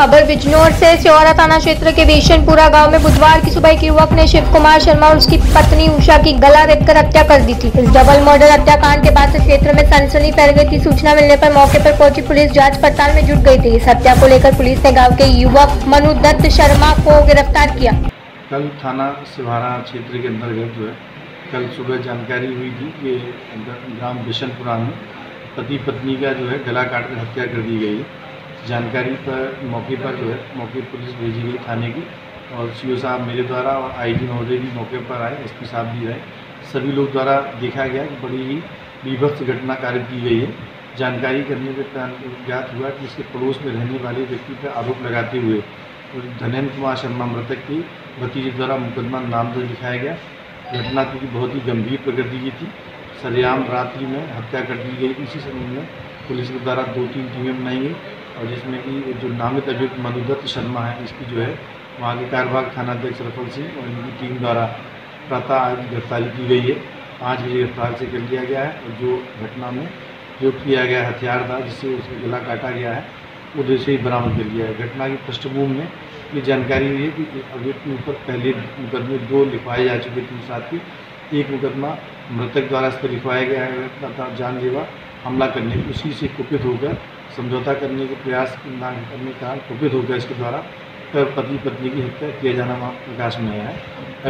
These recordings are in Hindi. खबर बिजनौर से। स्योहारा थाना क्षेत्र के बिशनपुरा गांव में बुधवार की सुबह एक युवक ने शिव कुमार शर्मा और उसकी पत्नी उषा की गला रेतकर हत्या कर दी थी। इस डबल मर्डर हत्याकांड के बाद से क्षेत्र में सनसनी फैल गई थी। सूचना मिलने पर मौके पर पहुंची पुलिस जांच पड़ताल में जुट गई थी। इस हत्या को लेकर पुलिस ने गाँव के युवक मनु दत्त शर्मा को गिरफ्तार किया। कल थाना स्योहारा क्षेत्र के अंतर्गत जो है कल सुबह जानकारी हुई थी कि ग्राम बिशनपुरा में पति पत्नी का जो है गला काट कर हत्या कर दी गई। जानकारी पर मौके पर जो है मौके पुलिस भेजी गई थाने की और सीओ साहब मेरे द्वारा और आईजी महोदय भी मौके पर आए, एसपी साहब भी आए। सभी लोग द्वारा देखा गया कि बड़ी ही विभत्स घटना कारित की गई है। जानकारी करने पर ज्ञात हुआ कि इसके पड़ोस में रहने वाले व्यक्ति पर आरोप लगाते हुए धनेंद कुमार शर्मा मृतक की भतीजे द्वारा मुकदमा नामजद दिखाया गया। घटना क्योंकि बहुत ही गंभीर प्रकृति की थी, सरेआम रात्रि में हत्या कर दी गई। इसी संबंध में पुलिस के द्वारा 2-3 टीमें बनाई गई और जिसमें कि जो नामित अभियुक्त मनु दत्त शर्मा है इसकी जो है वहाँ के कार्यवाहक थानाध्यक्ष रफल सिंह और इनकी टीम द्वारा प्रातः आज गिरफ्तारी की गई है। 5 बजे गिरफ्तार से कर लिया गया है और जो घटना में प्रयोग किया गया हथियार था जिससे उसका गला काटा गया है उधर से ही बरामद कर लिया है। घटना की पृष्ठभूमि में ये जानकारी हुई है कि अभियुक्त के ऊपर पहले मुकदमे 2 लिखवाए जा चुके थे। साथ ही एक मुकदमा मृतक द्वारा इस पर लिखवाया गया है तथा जानलेवा हमला करने उसी से कुपित होकर समझौता करने के प्रयास ना करने का कुपित होकर इसके द्वारा पति पत्नी की हत्या किया जाना प्रकाश में आया है।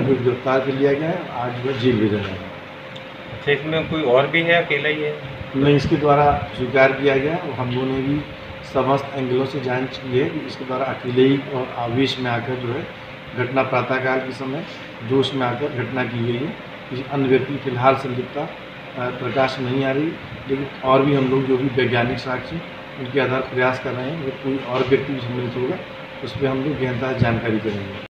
अभी गिरफ्तार कर लिया गया है, आज वह जेल भेजा गया है। इसमें कोई और भी है अकेला ही है? नहीं, इसके द्वारा स्वीकार किया गया और हम लोगों ने भी समस्त एंगलों से जांच की है कि इसके द्वारा अकेले ही और आवेश में आकर जो है घटना प्रातःकाल के समय जोश में आकर घटना की गई है। किसी अन्य व्यक्ति फिलहाल संलिप्तता प्रकाश नहीं आ रही, लेकिन और भी हम लोग जो भी वैज्ञानिक साक्ष्य उनके आधार प्रयास कर रहे हैं। अगर कोई और व्यक्ति भी सम्मिलित होगा उस पर हम लोग गहनता जानकारी करेंगे।